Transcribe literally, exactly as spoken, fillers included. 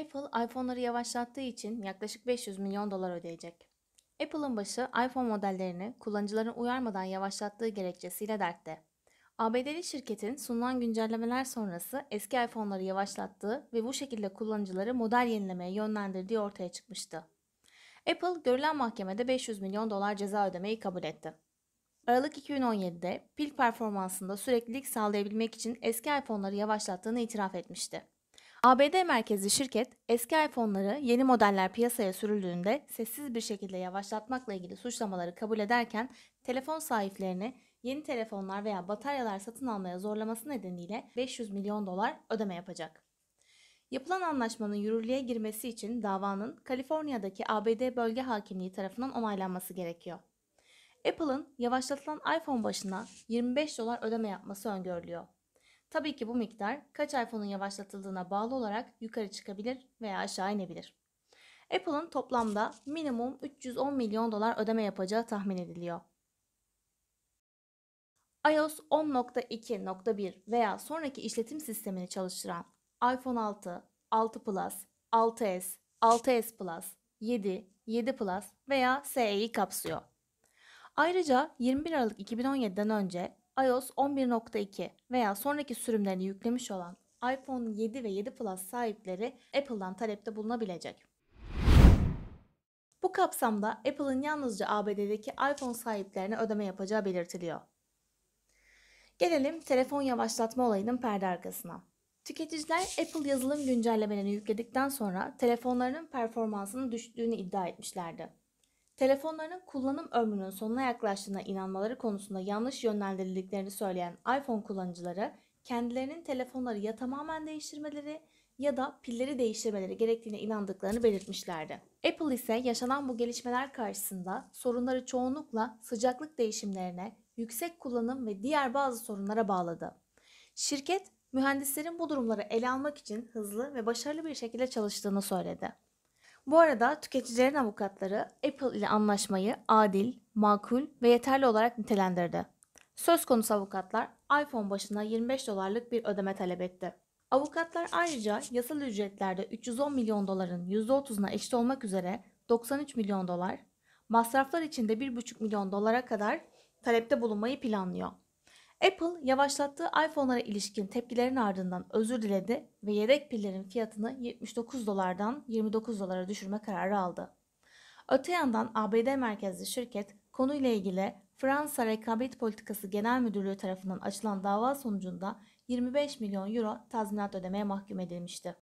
Apple, iPhone'ları yavaşlattığı için yaklaşık beş yüz milyon dolar ödeyecek. Apple'ın başı iPhone modellerini kullanıcıların uyarmadan yavaşlattığı gerekçesiyle dertte. A B D'li şirketin sunulan güncellemeler sonrası eski iPhone'ları yavaşlattığı ve bu şekilde kullanıcıları model yenilemeye yönlendirdiği ortaya çıkmıştı. Apple, görülen mahkemede beş yüz milyon dolar ceza ödemeyi kabul etti. Aralık iki bin on yedi'de pil performansında süreklilik sağlayabilmek için eski iPhone'ları yavaşlattığını itiraf etmişti. A B D merkezli şirket, eski iPhone'ları yeni modeller piyasaya sürüldüğünde sessiz bir şekilde yavaşlatmakla ilgili suçlamaları kabul ederken, telefon sahiplerini yeni telefonlar veya bataryalar satın almaya zorlaması nedeniyle beş yüz milyon dolar ödeme yapacak. Yapılan anlaşmanın yürürlüğe girmesi için davanın Kaliforniya'daki A B D Bölge Hakimliği tarafından onaylanması gerekiyor. Apple'ın yavaşlatılan iPhone başına yirmi beş dolar ödeme yapması öngörülüyor. Tabii ki bu miktar kaç iPhone'un yavaşlatıldığına bağlı olarak yukarı çıkabilir veya aşağı inebilir. Apple'ın toplamda minimum üç yüz on milyon dolar ödeme yapacağı tahmin ediliyor. iOS on nokta iki nokta bir veya sonraki işletim sistemini çalıştıran iPhone altı, altı Plus, altı S, altı S Plus, yedi, yedi Plus veya S E'yi kapsıyor. Ayrıca yirmi bir Aralık iki bin on yedi'den önce iOS on bir nokta iki veya sonraki sürümlerini yüklemiş olan iPhone yedi ve yedi Plus sahipleri Apple'dan talepte bulunabilecek. Bu kapsamda Apple'ın yalnızca A B D'deki iPhone sahiplerine ödeme yapacağı belirtiliyor. Gelelim telefon yavaşlatma olayının perde arkasına. Tüketiciler Apple yazılım güncellemelerini yükledikten sonra telefonlarının performansının düştüğünü iddia etmişlerdi. Telefonlarının kullanım ömrünün sonuna yaklaştığına inanmaları konusunda yanlış yönlendirildiklerini söyleyen iPhone kullanıcıları, kendilerinin telefonları ya tamamen değiştirmeleri ya da pilleri değiştirmeleri gerektiğine inandıklarını belirtmişlerdi. Apple ise yaşanan bu gelişmeler karşısında sorunları çoğunlukla sıcaklık değişimlerine, yüksek kullanım ve diğer bazı sorunlara bağladı. Şirket, mühendislerin bu durumları ele almak için hızlı ve başarılı bir şekilde çalıştığını söyledi. Bu arada tüketicilerin avukatları Apple ile anlaşmayı adil, makul ve yeterli olarak nitelendirdi. Söz konusu avukatlar iPhone başına yirmi beş dolarlık bir ödeme talep etti. Avukatlar ayrıca yasal ücretlerde üç yüz on milyon doların yüzde otuz'una eşit olmak üzere doksan üç milyon dolar, masraflar için de bir buçuk milyon dolara kadar talepte bulunmayı planlıyor. Apple, yavaşlattığı iPhone'lara ilişkin tepkilerin ardından özür diledi ve yedek pillerin fiyatını yetmiş dokuz dolardan yirmi dokuz dolara düşürme kararı aldı. Öte yandan A B D merkezli şirket, konuyla ilgili Fransa Rekabet Politikası Genel Müdürlüğü tarafından açılan dava sonucunda yirmi beş milyon euro tazminat ödemeye mahkum edilmişti.